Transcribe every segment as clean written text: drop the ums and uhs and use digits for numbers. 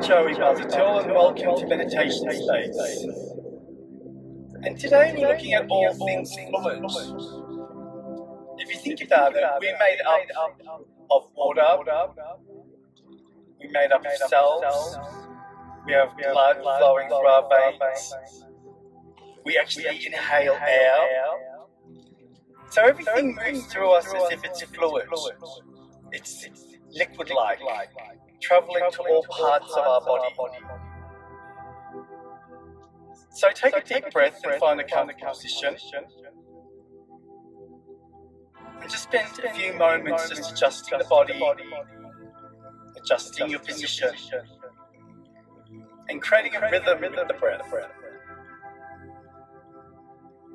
is Joey Busuttil, and welcome to Meditation Today. And today we're looking at all things fluid. If you think about it, we're made up of water, we're made up of cells, we have blood flowing through our veins, we actually inhale air, so everything moves through us as if it's fluid. It's liquid-like, traveling to all parts of our body. So take a deep breath and find a comfortable position. And just spend a few moments just adjusting the body, adjusting your position, and creating a rhythm with the breath.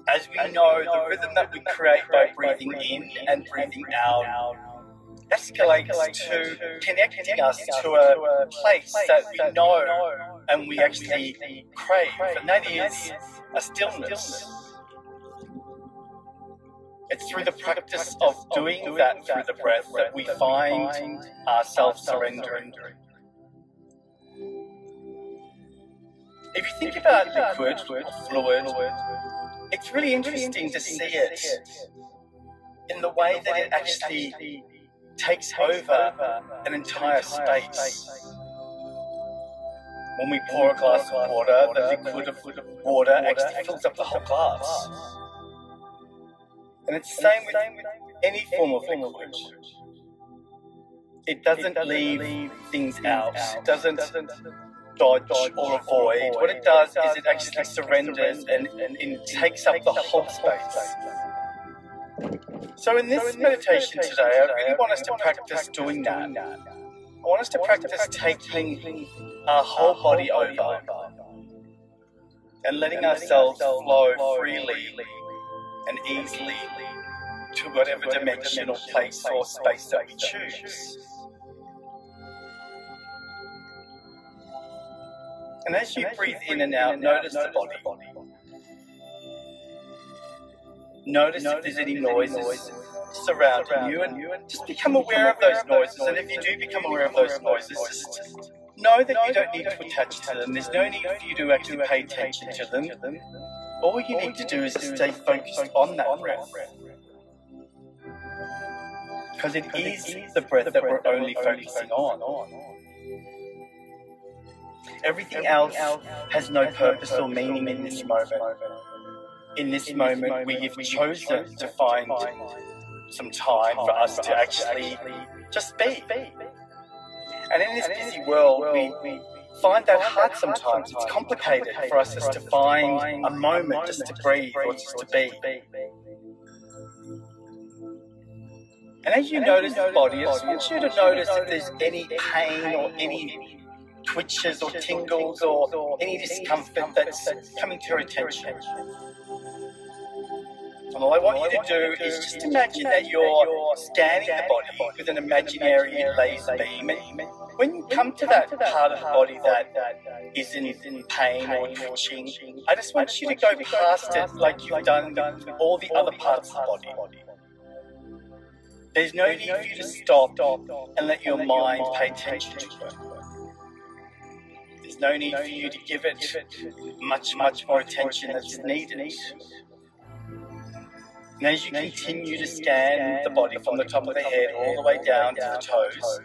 As we know, the rhythm that we create by breathing in and breathing out escalates to connecting us to a place that we know and we actually crave, and that is a stillness. It's through the practice of doing that through the breath that we find ourselves surrendering. If you think about liquid or fluid, it's really interesting to see it in the way that it actually takes over an entire space. When we pour a glass of water, the liquid of water actually fills up the whole glass. And it's the same with any form of language. It doesn't leave things out. It doesn't dodge or avoid. What it does is it actually surrenders and it takes up the whole space. So in this meditation today, I really want us to practice doing that. I want us to practice taking our whole body over and letting ourselves flow freely and easily to whatever dimension or place or space that we choose. And as you breathe in and out, notice the body. Notice if there's any noises surrounding you, and just become aware of those noises. And if you do become aware of those noises, just know that you don't need to attach to them. There's no need for you to actually pay attention to them. All you need to do is just stay focused on that breath, because it is the breath that we're only focusing on. Everything else has no purpose or meaning in this moment. In this moment, we have chosen to find some time for us to actually just be. And in this busy world, we find that hard sometimes. It's complicated for us just to find a moment just to breathe or just to be. And as you notice the body, I just want you to notice if there's any pain or any twitches or tingles or any discomfort that's coming to your attention. And all I want you to do is just imagine that you're scanning the body with an imaginary laser beam. When you come to that part of the body that is in pain or twitching, I just want you to go past it like you've done with all the other parts of the body. There's no need for you to stop and let your mind pay attention to it. There's no need for you to give it much more attention that's needed. And as you continue to scan the body from the top of the head all the way down to the toes,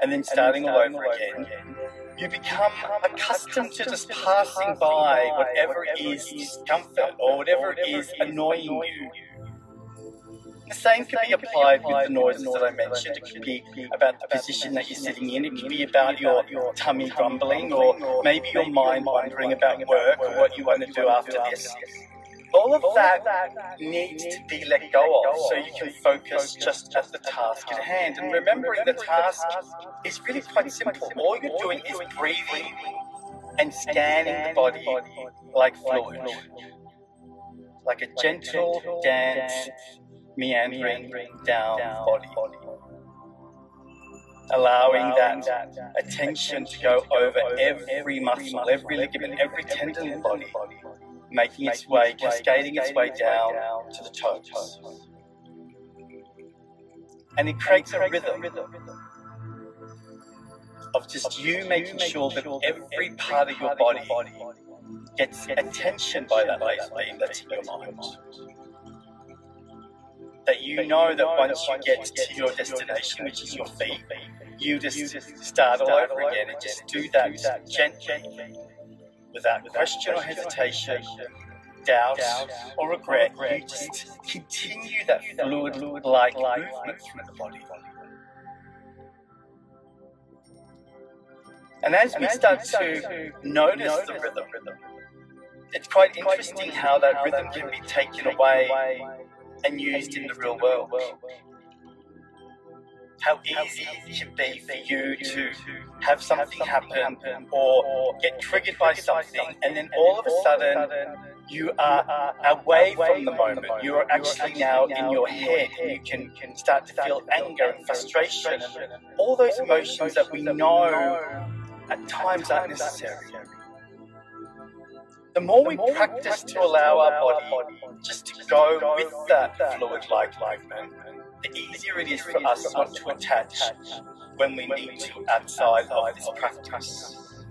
and then starting all over again, you become accustomed to just passing by whatever is discomfort or whatever is annoying you. The same can be applied with the noises that I mentioned. It could be about the position that you're sitting in. It could be about your tummy grumbling, or maybe your mind wondering about work or what you want to do after this. All of that needs to be let go of so you can focus just at the task at hand. And remembering the task is really quite simple. All you're doing is breathing and scanning the body like fluid, like a gentle dance meandering down body, allowing that attention to go over every muscle, every ligament, every tendon in the body, making its way, cascading its way down to the toes. And it creates a rhythm. of just you making sure that every part of your body gets attention by that light beam that's in your mind. That you know that once you get to your destination, which is your feet, you just start all over again and just do that gently, without question or hesitation, doubt or regret. You just continue that fluid-like movement through the body. And as we start to notice the rhythm, it's quite interesting how that rhythm can be taken away and used in the real world. How easy it can be for you to have something happen or get triggered by something, and then all of a sudden you are away from the moment. You are actually now in your head, and you can start to feel anger and frustration, and all those emotions that we know at times aren't necessary. The more we practice to allow our body just to go with that fluid-like movement, the easier it is for us not to attach when we need to outside of this practice.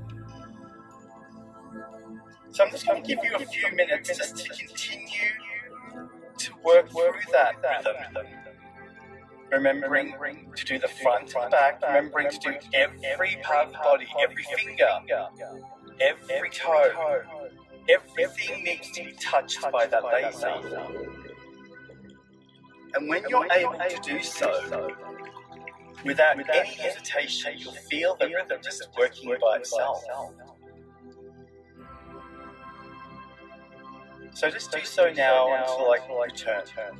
So I'm just going to give you a few minutes just to continue to work through that rhythm. Remembering to do the front and the back, remembering to do every part of the body, every finger, every toe. Everything needs to be touched by that laser. And when you're able to do so, without any hesitation, you'll feel the rhythm just working by itself. So just do so now until I return.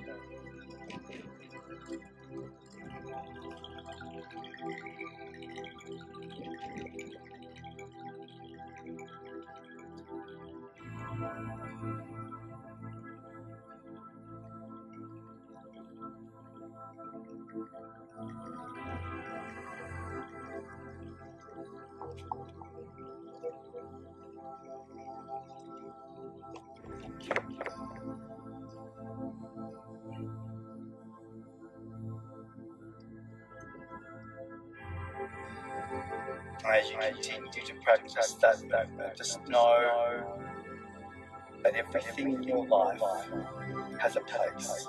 As you continue to practice that movement, just know that everything in your life has a place.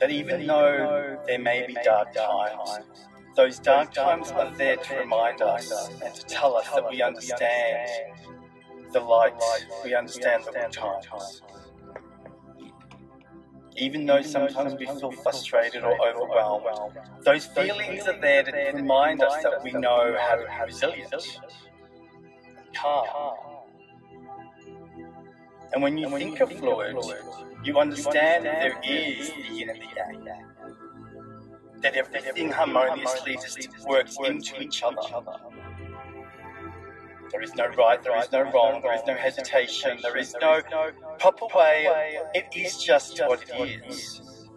That even though there may be dark times, those dark times are there to remind us and to tell us that we understand the light, we understand the good times. Even though sometimes we feel frustrated or overwhelmed, those feelings are there to remind us that we know how to be resilient, calm. And when you think of fluid, you understand that there is the yin and the yang. That everything harmoniously just works into each other. There is no right, there is no wrong, there is no hesitation, there is no proper way. It is just what it is.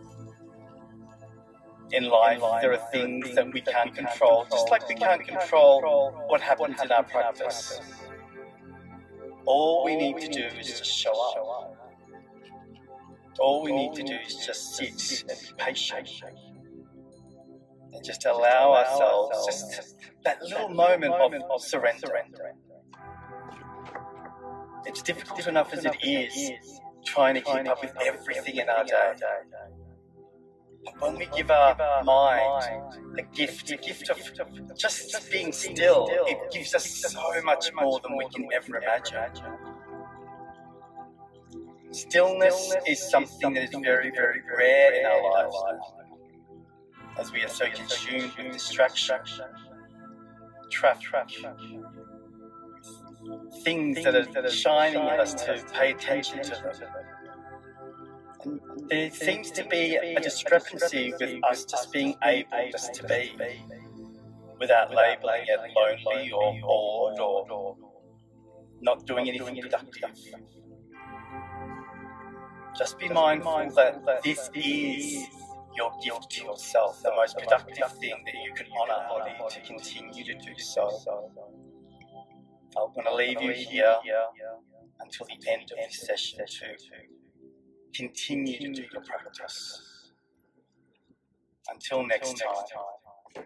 In life, there are things that we can't control, just like we can't control what happens in our practice. All we need to do is just show up. All we need to do is just sit and be patient. And just allow ourselves just that little moment of surrender. It's difficult enough as it is trying to keep up with everything in our day. But when we give our mind the gift of just being still, it gives us so much more than we can ever imagine. Stillness is something that is very, very rare in our lives, as we are so consumed with distraction, traffic, things that are shining at us to pay attention to them. And there seems to be a discrepancy with us just being able just to be, without labelling it lonely or bored or not doing anything productive. Just be mindful that this is your gift to yourself, the most productive thing that you can honor body to continue to do so. I'm going to leave you here until the end of this session to continue to do your practice. Until next time.